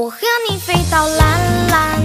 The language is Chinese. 我和你飞到蓝蓝。